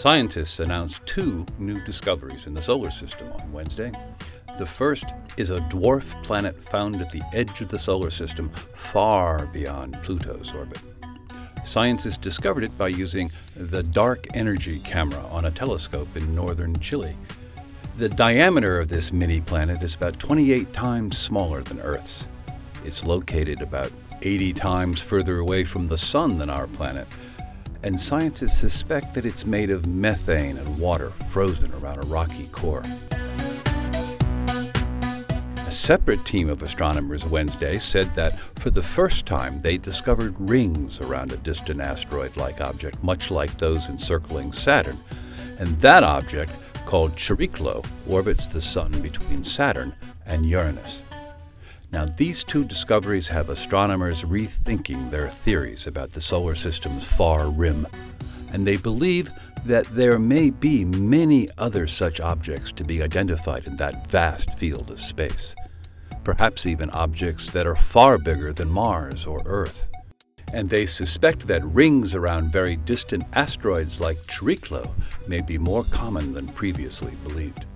Scientists announced two new discoveries in the solar system on Wednesday. The first is a dwarf planet found at the edge of the solar system, far beyond Pluto's orbit. Scientists discovered it by using the Dark Energy Camera on a telescope in northern Chile. The diameter of this mini-planet is about 28 times smaller than Earth's. It's located about 80 times further away from the Sun than our planet, and scientists suspect that it's made of methane and water frozen around a rocky core. A separate team of astronomers Wednesday said that for the first time they discovered rings around a distant asteroid-like object, much like those encircling Saturn, and that object, called Chariklo, orbits the Sun between Saturn and Uranus. Now, these two discoveries have astronomers rethinking their theories about the solar system's far rim, and they believe that there may be many other such objects to be identified in that vast field of space, perhaps even objects that are far bigger than Mars or Earth. And they suspect that rings around very distant asteroids like Chariklo may be more common than previously believed.